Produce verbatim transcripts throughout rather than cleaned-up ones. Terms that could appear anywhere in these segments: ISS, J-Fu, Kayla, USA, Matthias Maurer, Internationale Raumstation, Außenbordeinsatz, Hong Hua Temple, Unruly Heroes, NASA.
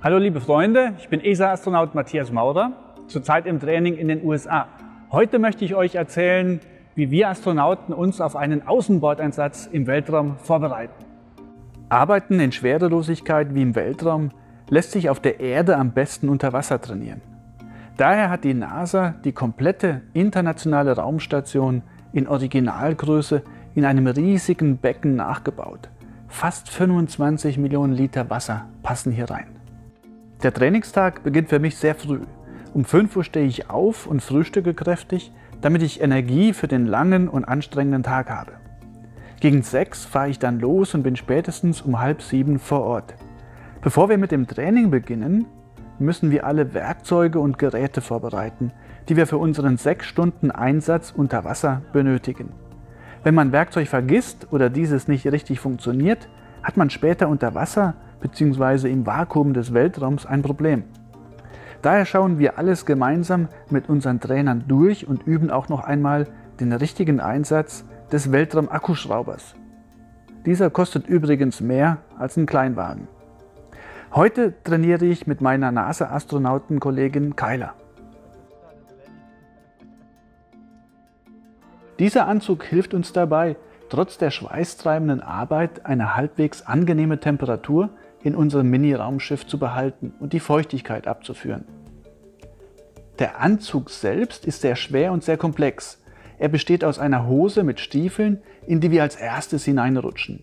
Hallo liebe Freunde, ich bin E S A-Astronaut Matthias Maurer, zurzeit im Training in den U S A. Heute möchte ich euch erzählen, wie wir Astronauten uns auf einen Außenbordeinsatz im Weltraum vorbereiten. Arbeiten in Schwerelosigkeit wie im Weltraum lässt sich auf der Erde am besten unter Wasser trainieren. Daher hat die NASA die komplette internationale Raumstation in Originalgröße in einem riesigen Becken nachgebaut. Fast fünfundzwanzig Millionen Liter Wasser passen hier rein. Der Trainingstag beginnt für mich sehr früh. Um fünf Uhr stehe ich auf und frühstücke kräftig, damit ich Energie für den langen und anstrengenden Tag habe. Gegen sechs fahre ich dann los und bin spätestens um halb sieben vor Ort. Bevor wir mit dem Training beginnen, müssen wir alle Werkzeuge und Geräte vorbereiten, die wir für unseren sechs Stunden Einsatz unter Wasser benötigen. Wenn man Werkzeug vergisst oder dieses nicht richtig funktioniert, hat man später unter Wasser bzw. im Vakuum des Weltraums ein Problem. Daher schauen wir alles gemeinsam mit unseren Trainern durch und üben auch noch einmal den richtigen Einsatz des Weltraum-Akkuschraubers. Dieser kostet übrigens mehr als ein Kleinwagen. Heute trainiere ich mit meiner NASA-Astronautenkollegin Kayla. Dieser Anzug hilft uns dabei, trotz der schweißtreibenden Arbeit eine halbwegs angenehme Temperatur in unserem Mini-Raumschiff zu behalten und die Feuchtigkeit abzuführen. Der Anzug selbst ist sehr schwer und sehr komplex. Er besteht aus einer Hose mit Stiefeln, in die wir als erstes hineinrutschen.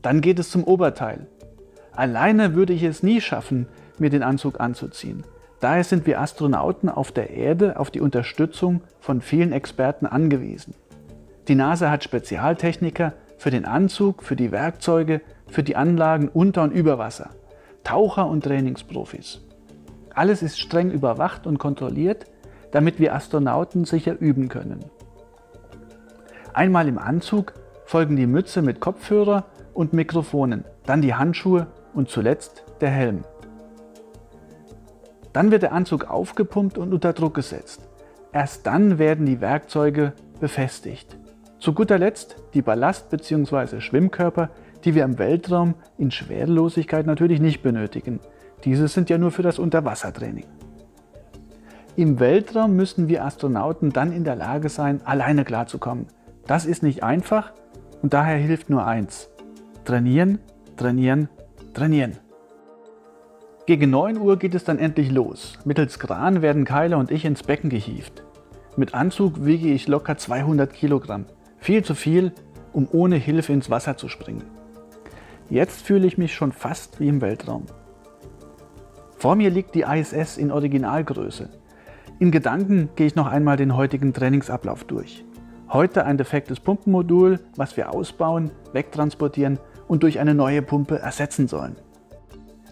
Dann geht es zum Oberteil. Alleine würde ich es nie schaffen, mir den Anzug anzuziehen. Daher sind wir Astronauten auf der Erde auf die Unterstützung von vielen Experten angewiesen. Die NASA hat Spezialtechniker für den Anzug, für die Werkzeuge, für die Anlagen unter und über Wasser, Taucher und Trainingsprofis. Alles ist streng überwacht und kontrolliert, damit wir Astronauten sicher üben können. Einmal im Anzug folgen die Mütze mit Kopfhörer und Mikrofonen, dann die Handschuhe und zuletzt der Helm. Dann wird der Anzug aufgepumpt und unter Druck gesetzt. Erst dann werden die Werkzeuge befestigt. Zu guter Letzt die Ballast- bzw. Schwimmkörper, die wir im Weltraum in Schwerelosigkeit natürlich nicht benötigen. Diese sind ja nur für das Unterwassertraining. Im Weltraum müssen wir Astronauten dann in der Lage sein, alleine klarzukommen. Das ist nicht einfach und daher hilft nur eins: trainieren, trainieren, trainieren. Gegen neun Uhr geht es dann endlich los. Mittels Kran werden Kayla und ich ins Becken gehievt. Mit Anzug wiege ich locker zweihundert Kilogramm. Viel zu viel, um ohne Hilfe ins Wasser zu springen. Jetzt fühle ich mich schon fast wie im Weltraum. Vor mir liegt die I S S in Originalgröße. In Gedanken gehe ich noch einmal den heutigen Trainingsablauf durch. Heute ein defektes Pumpenmodul, was wir ausbauen, wegtransportieren und durch eine neue Pumpe ersetzen sollen.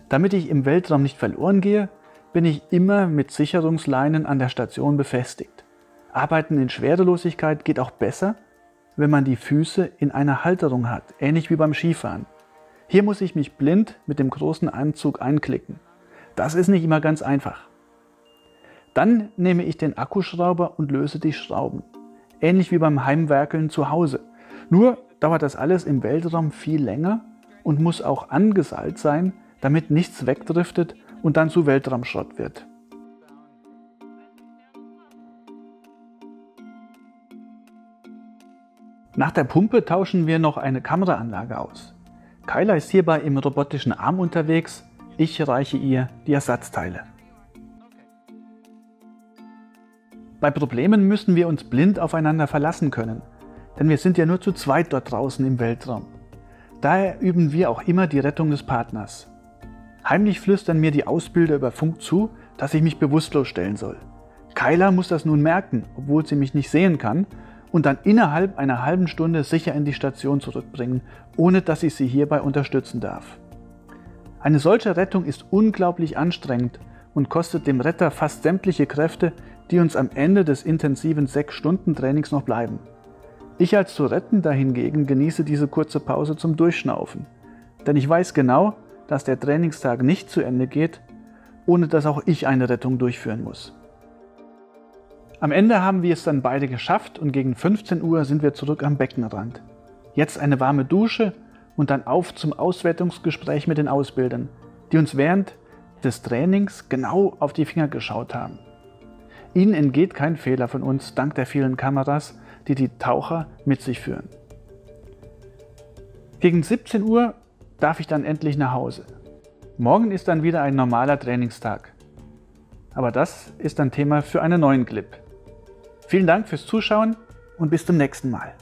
Damit ich im Weltraum nicht verloren gehe, bin ich immer mit Sicherungsleinen an der Station befestigt. Arbeiten in Schwerelosigkeit geht auch besser, wenn man die Füße in einer Halterung hat, ähnlich wie beim Skifahren. Hier muss ich mich blind mit dem großen Anzug einklicken. Das ist nicht immer ganz einfach. Dann nehme ich den Akkuschrauber und löse die Schrauben. Ähnlich wie beim Heimwerkeln zu Hause. Nur dauert das alles im Weltraum viel länger und muss auch angeseilt sein, damit nichts wegdriftet und dann zu Weltraumschrott wird. Nach der Pumpe tauschen wir noch eine Kameraanlage aus. Kayla ist hierbei im robotischen Arm unterwegs, ich reiche ihr die Ersatzteile. Bei Problemen müssen wir uns blind aufeinander verlassen können, denn wir sind ja nur zu zweit dort draußen im Weltraum. Daher üben wir auch immer die Rettung des Partners. Heimlich flüstern mir die Ausbilder über Funk zu, dass ich mich bewusstlos stellen soll. Kayla muss das nun merken, obwohl sie mich nicht sehen kann, und dann innerhalb einer halben Stunde sicher in die Station zurückbringen, ohne dass ich sie hierbei unterstützen darf. Eine solche Rettung ist unglaublich anstrengend und kostet dem Retter fast sämtliche Kräfte, die uns am Ende des intensiven sechs Stunden Trainings noch bleiben. Ich als zu Rettender hingegen genieße diese kurze Pause zum Durchschnaufen, denn ich weiß genau, dass der Trainingstag nicht zu Ende geht, ohne dass auch ich eine Rettung durchführen muss. Am Ende haben wir es dann beide geschafft und gegen fünfzehn Uhr sind wir zurück am Beckenrand. Jetzt eine warme Dusche und dann auf zum Auswertungsgespräch mit den Ausbildern, die uns während des Trainings genau auf die Finger geschaut haben. Ihnen entgeht kein Fehler von uns, dank der vielen Kameras, die die Taucher mit sich führen. Gegen siebzehn Uhr darf ich dann endlich nach Hause. Morgen ist dann wieder ein normaler Trainingstag. Aber das ist ein Thema für einen neuen Clip. Vielen Dank fürs Zuschauen und bis zum nächsten Mal.